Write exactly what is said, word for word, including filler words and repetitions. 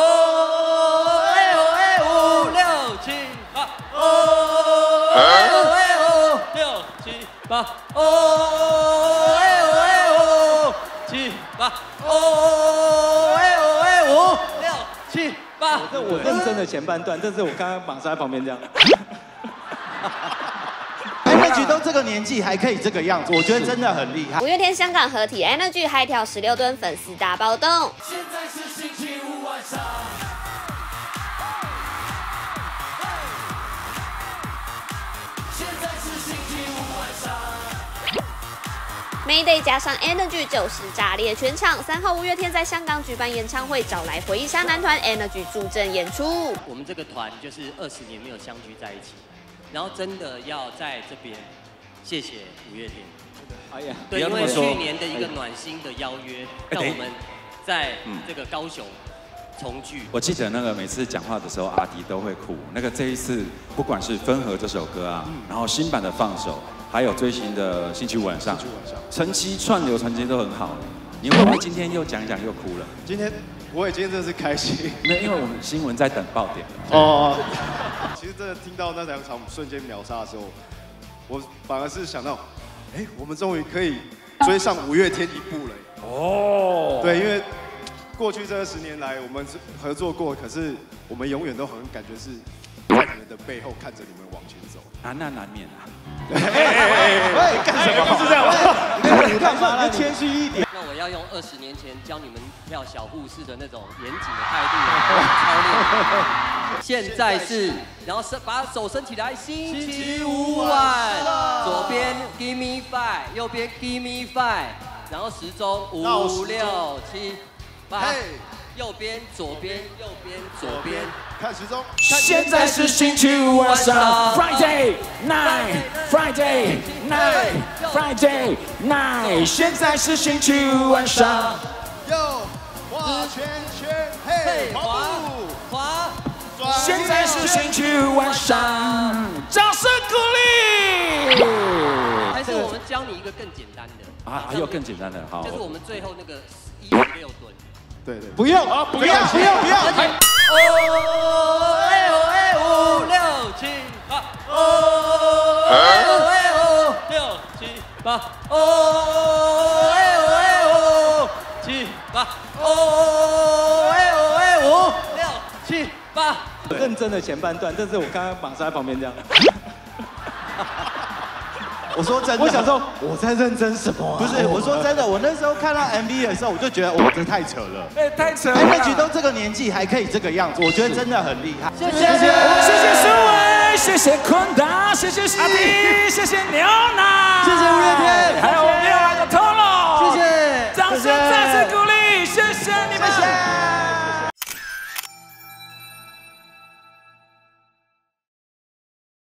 哦哎哦哎五六七八，哦哎哦哎哦六七八，哦哎哦哎哦七八，哦哎哦哎五六七八。这我认真的前半段，但是我刚刚马上在旁边这样。 Energy 都这个年纪还可以这个样子，我觉得真的很厉害。五月天香港合体 ，Energy 嗨跳十六吨，粉丝大暴动。现在是星期五晚上。现在是星期五晚上。Mayday 加上 Energy 就是炸裂全场。三号五月天在香港举办演唱会，找来回忆杀男团 Energy 助阵演出。我们这个团就是二十年没有相聚在一起。 然后真的要在这边，谢谢五月天。哎呀，对，因为去年的一个暖心的邀约，让我们在这个高雄重聚。我记得那个每次讲话的时候，阿迪都会哭。那个这一次，不管是《分合》这首歌啊，然后新版的《放手》，还有最新的《星期五晚上》，成期串流传接都很好。你会不会今天又讲一讲又哭了？今天我也今天真的是开心。没有，因为我们新闻在等爆点。哦。 其实真的听到那两场瞬间秒杀的时候，我反而是想到，哎，我们终于可以追上五月天一步了。哦，对，因为过去这十年来我们合作过，可是我们永远都好像感觉是在你们的背后看着你们往前走。啊，那难免啊。哎，干什么？是这样吗？你干嘛？你谦虚一点。那我要用二十年前教你们跳小护士的那种严谨的态度来操练。 现在是，然后伸把手伸起来，星期五晚，左边 give me five， 右边 give me five， 然后时钟五六七八，右边左边右边左边，看时钟。现在是星期五晚上 ，Friday night，Friday night，Friday night， 现在是星期五晚上。右划圈圈，嘿，滑滑。 现在是星期五晚上，掌声鼓励。还是我们教你一个更简单的啊，还有更简单的，好，就是我们最后那个一五六吨。对对，不用啊，不要不要不要。哦哎哦哎五六七八，哦哎哦哎哦六七八，哦哎哦哎哦七八，哦哎哦哎五六七八。 认真的前半段，但是我刚刚马上在旁边这样。我说真的，我想说我在认真什么、啊？不是，我说真的，我那时候看到 M V 的时候，我就觉得哇，这太扯了。哎，太扯了！Energy都这个年纪还可以这个样子，我觉得真的很厉害。谢谢，谢谢苏伟，谢谢坤达，谢谢阿迪，谢谢牛奶。